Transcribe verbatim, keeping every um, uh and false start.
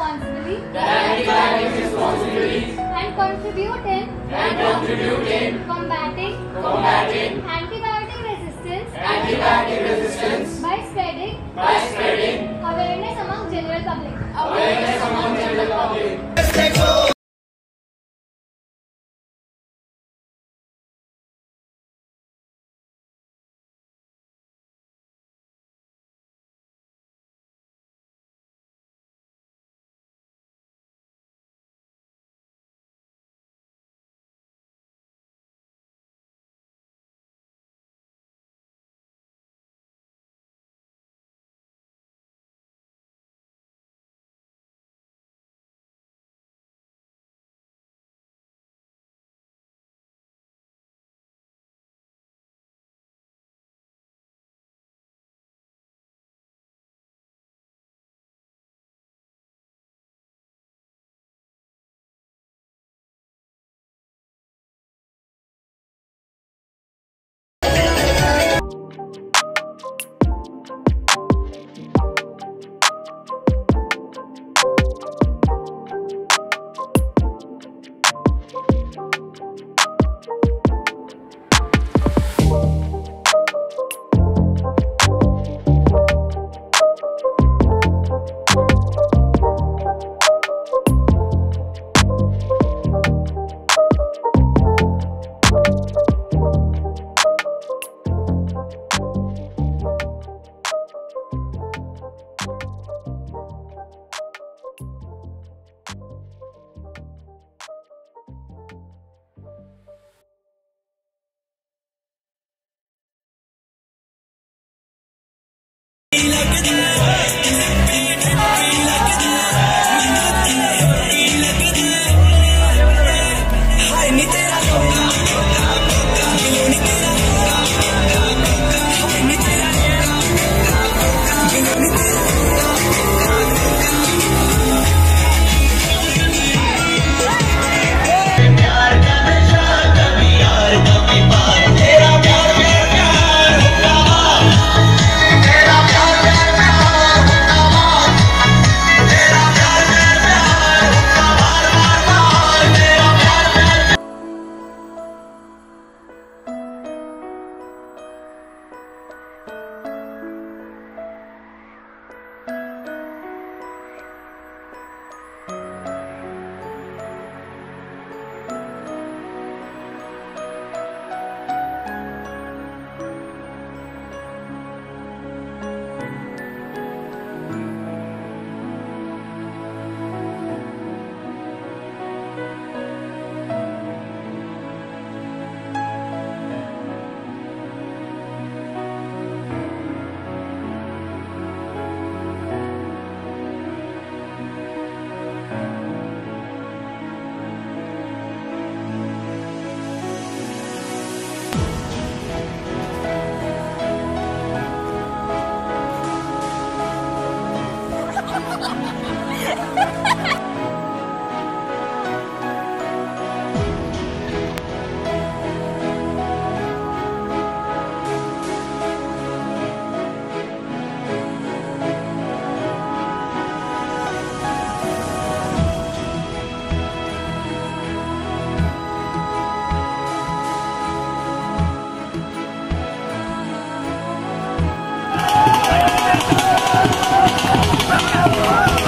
responsibly and climate responsibly and contribute in and contribute in combating combating antibiotic resistance antibiotic resistance by spreading by spreading awareness among general public awareness among general public. Come on.